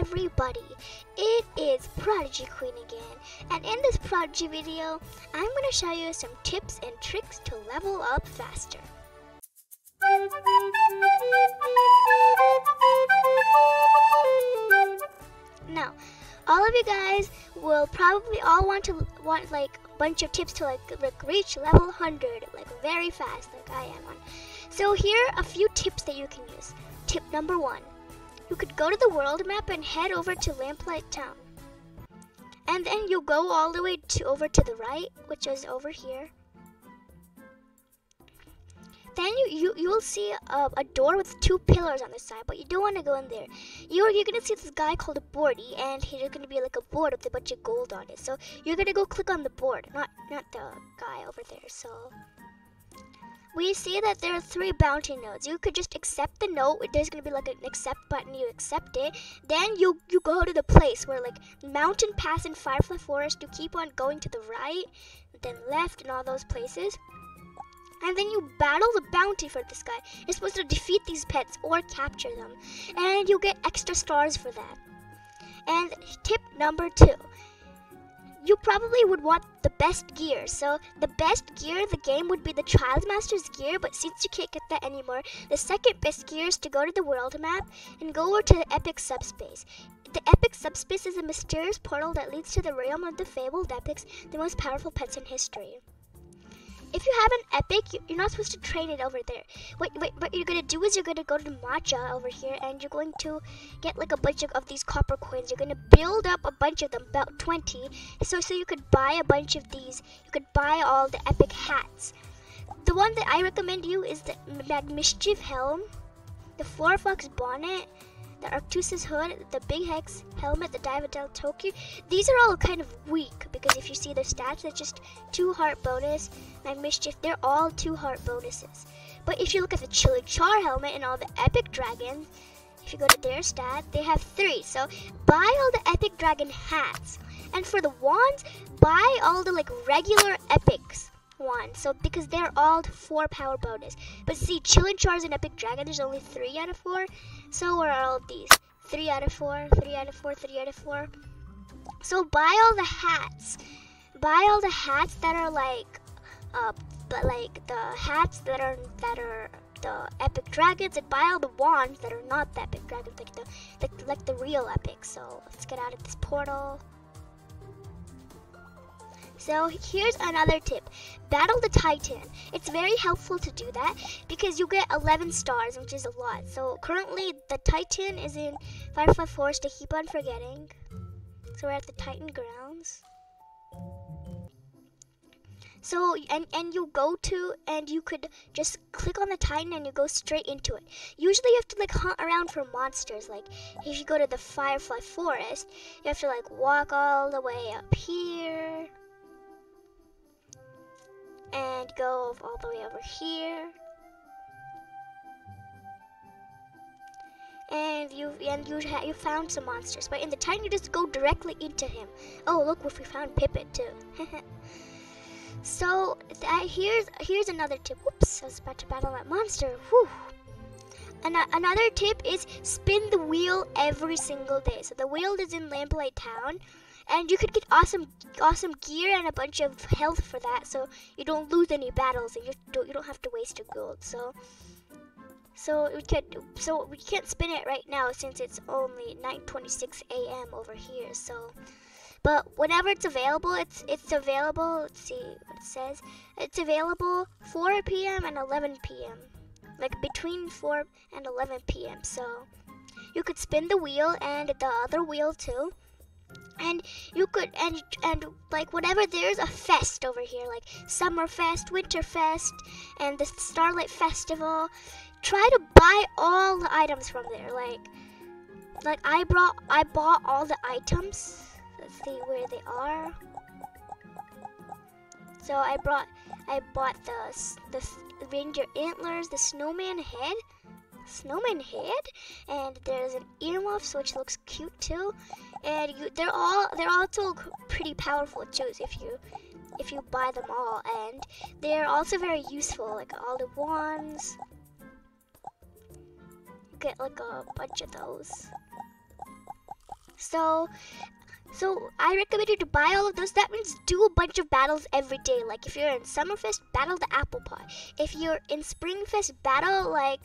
everybody, it is Prodigy Queen again, and in this Prodigy video, I'm going to show you some tips and tricks to level up faster. Now, all of you guys will probably all want like a bunch of tips to like reach level 100 like very fast, like I am on. So here are a few tips that you can use. Tip number 1. You could go to the world map and head over to Lamplight Town. And then you go all the way over to the right, which is over here. Then you will see a door with two pillars on the side, but you don't want to go in there. You're going to see this guy called a boardy, and he's going to be like a board with a bunch of gold on it. So you're going to go click on the board, not the guy over there. So we see that there are 3 bounty notes. You could just accept the note. There's going to be like an accept button. You accept it. Then you go to the place where like Mountain Pass and Firefly Forest. You keep on going to the right, then left, and all those places. And then you battle the bounty for this guy. You're supposed to defeat these pets or capture them. And you get extra stars for that. And tip number 2. You probably would want the best gear. So the best gear in the game would be the Childmaster's gear, but since you can't get that anymore, the second best gear is to go to the world map and go over to the epic subspace. The epic subspace is a mysterious portal that leads to the realm of the fabled epics, the most powerful pets in history. If you have an epic, you're not supposed to train it over there. What you're going to do is you're going to go to Matcha over here, and you're going to get like a bunch of these copper coins. You're going to build up a bunch of them, about 20. So you could buy a bunch of these. You could buy all the epic hats. The one that I recommend you is the Mad Mischief helm, the 4 fox bonnet, the Arctusa's Hood, the Big Hex Helmet, the Diamond Del Tokyo. These are all kind of weak, because if you see their stats, they're just 2 heart bonus, Mad Mischief, they're all 2 heart bonuses. But if you look at the Chillchar Helmet and all the epic dragons, if you go to their stat, they have 3. So buy all the epic dragon hats. And for the wands, buy all the like regular epics. Because they're all 4 power bonus. But see, Chillinchar's an epic dragon, there's only 3 out of 4. So are all these. 3 out of 4, 3 out of 4, 3 out of 4. So buy all the hats. Buy all the hats that are like the hats that are the epic dragons, and buy all the wands that are not the epic dragons, like the real epic. So let's get out of this portal. So here's another tip. Battle the Titan. It's very helpful to do that because you get 11 stars, which is a lot. So currently the Titan is in Firefly Forest. I keep on forgetting. So we're at the Titan grounds. So, and you go to, and you could just click on the Titan and you go straight into it. Usually you have to like hunt around for monsters. Like if you go to the Firefly Forest, you have to like walk all the way up here. And go all the way over here, and you found some monsters. But in the Titan, you just go directly into him. Oh, look, we found Pippin too. So here's another tip. Whoops, I was about to battle that monster. Whew. Another tip is spin the wheel every single day. So the wheel is in Lamplight Town. And you could get awesome gear and a bunch of health for that, so you don't lose any battles and you don't have to waste your gold. So we can't spin it right now since it's only 9:26 a.m. over here. So, but whenever it's available, it's available. Let's see what it says. It's available 4 p.m. and 11 p.m. Like between 4 and 11 p.m. So you could spin the wheel and the other wheel too. And you could and like whatever, there's a fest over here, like Summer Fest, Winter Fest, and the Starlight Festival. Try to buy all the items from there. Like I bought all the items. Let's see where they are. So I bought the reindeer antlers, the snowman head, and there's an earmuffs which looks cute too, and they're also pretty powerful too if you buy them all, and they're also very useful, like all the wands. Get like a bunch of those. So I recommend you to buy all of those. That means do a bunch of battles every day. Like if you're in Summerfest, battle the apple pie. If you're in Springfest, battle like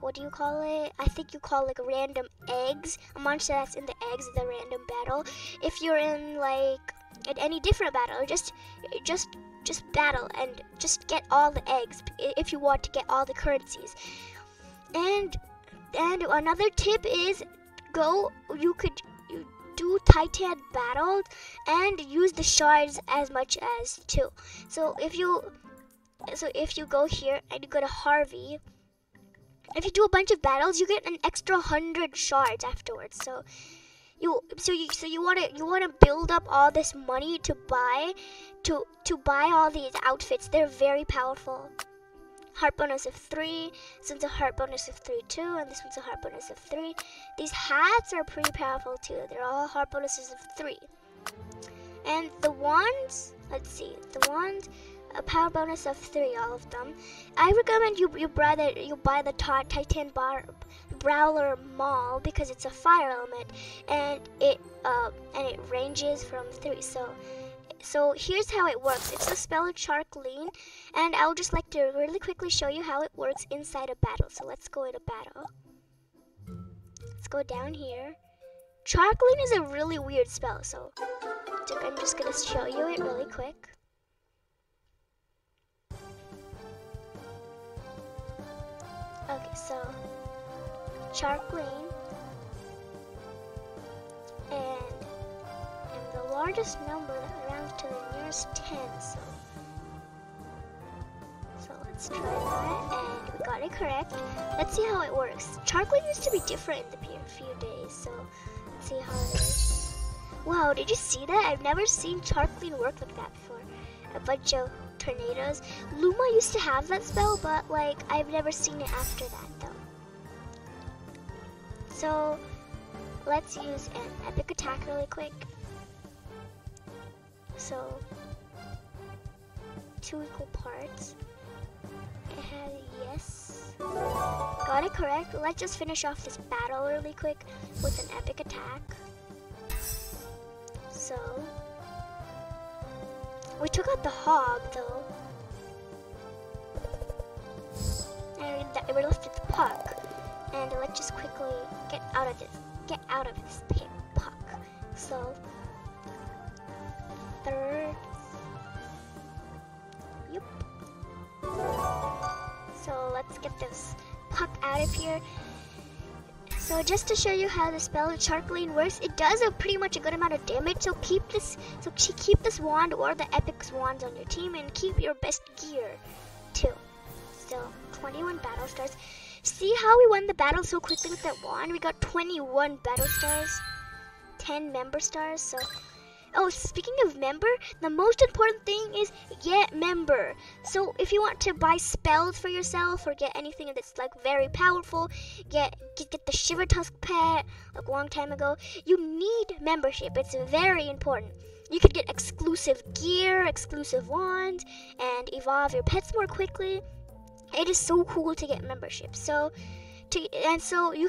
what do you call it? I think you call like random eggs. A monster that's in the eggs is a random battle. If you're in like at any different battle, just battle and just get all the eggs if you want to get all the currencies. And another tip is you do Titan battles and use the shards as much as too. So if you go here and you go to Harvey, if you do a bunch of battles, you get an extra 100 shards afterwards. So you wanna build up all this money to buy all these outfits. They're very powerful. Heart bonus of 3. This one's a heart bonus of 3 too, and this one's a heart bonus of 3. These hats are pretty powerful too. They're all heart bonuses of 3. And the wands, let's see, the wands, a power bonus of 3, all of them. I recommend you buy the Titan Barbrawler Maul because it's a fire element and it ranges from 3. So here's how it works. It's the spell Charcoaline, and I would just like to really quickly show you how it works inside a battle. So let's go into battle. Let's go down here. Charcoaline is a really weird spell, so I'm just gonna show you it really quick. Okay, so Charcoaline, and the largest number that rounds to the nearest 10. So let's try that, and we got it correct. Let's see how it works. Charcoaline used to be different in the few days, so let's see how it is. Wow, did you see that? I've never seen Charcoaline work like that before. A bunch of tornadoes. Luma used to have that spell, but like I've never seen it after that though. So let's use an epic attack really quick. So 2 equal parts. Yes, got it correct. Let's just finish off this battle really quick with an epic attack. So we took out the hob, though. And we're left with the puck. And let's just quickly get out of this puck. So, third. Yep. So let's get this puck out of here. So just to show you how the spell Charcoaline works, it does a pretty much a good amount of damage. So keep this wand or the epic wands on your team, and keep your best gear too. So 21 battle stars. See how we won the battle so quickly with that wand? We got 21 battle stars, 10 member stars. So, oh, speaking of member, the most important thing is get member. So if you want to buy spells for yourself or get anything that's like very powerful, get the Shivertusk pet like a long time ago, you need membership. It's very important. You could get exclusive gear, exclusive wands, and evolve your pets more quickly. It is so cool to get membership. So you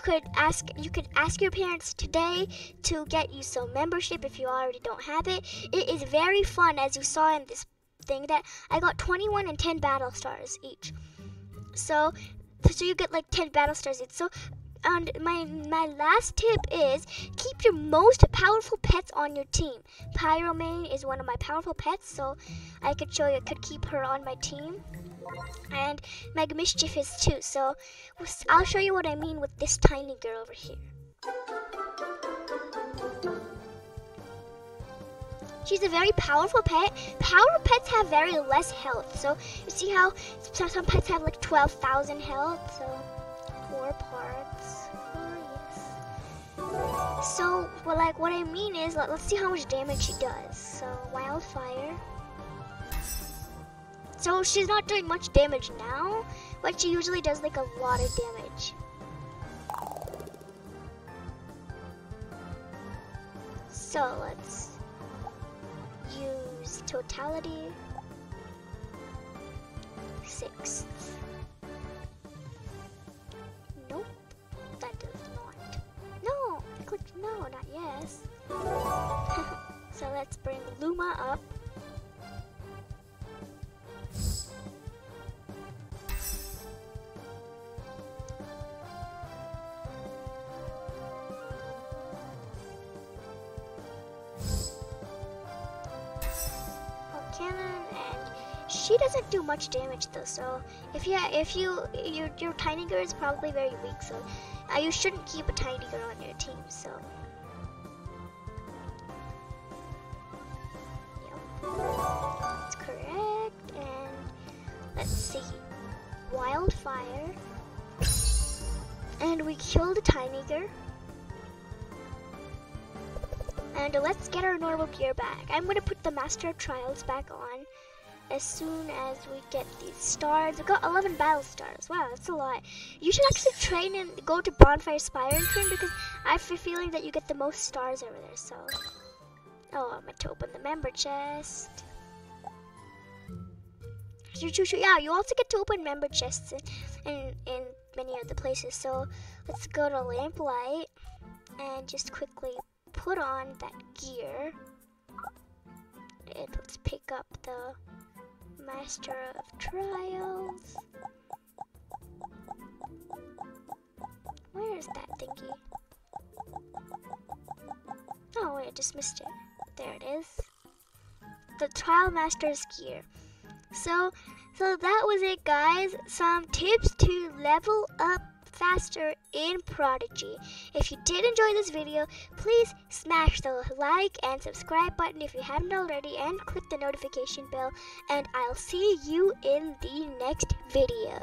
could ask your parents today to get you some membership if you already don't have it. It is very fun, as you saw in this thing that I got 21 and 10 battle stars each. So you get like 10 battle stars each. So and my last tip is keep your most powerful pets on your team. Pyromaine is one of my powerful pets, so I could show you. I could keep her on my team. And Mad Mischief is too, so I'll show you what I mean with this tiny girl over here. She's a very powerful pet. Power pets have very less health, so you see how some pets have like 12,000 health, so 4 parts. Oh, yes. So, well, like what I mean is, let's see how much damage she does. So, wildfire. So she's not doing much damage now, but she usually does like a lot of damage. So let's use totality 6. Nope, that does not. No, I clicked no, not She doesn't do much damage though, so if your tiny girl is probably very weak, so you shouldn't keep a tiny girl on your team. So yep. That's correct. And let's see, wildfire, and we killed a tiny girl. And let's get our normal gear back. I'm gonna put the Master of Trials back on as soon as we get these stars. We've got 11 battle stars. Wow, that's a lot. You should actually train and go to Bonfire Spire and train, because I have a feeling that you get the most stars over there, so. Oh, I'm going to open the member chest. Yeah, you also get to open member chests in many other places. So let's go to Lamplight and just quickly put on that gear. And let's pick up the Master of Trials. Where is that thingy? Oh wait, I just missed it. There it is. The Trial Master's gear. So that was it, guys. Some tips to level up faster in Prodigy. If you did enjoy this video, please smash the like and subscribe button if you haven't already, and click the notification bell, and I'll see you in the next video.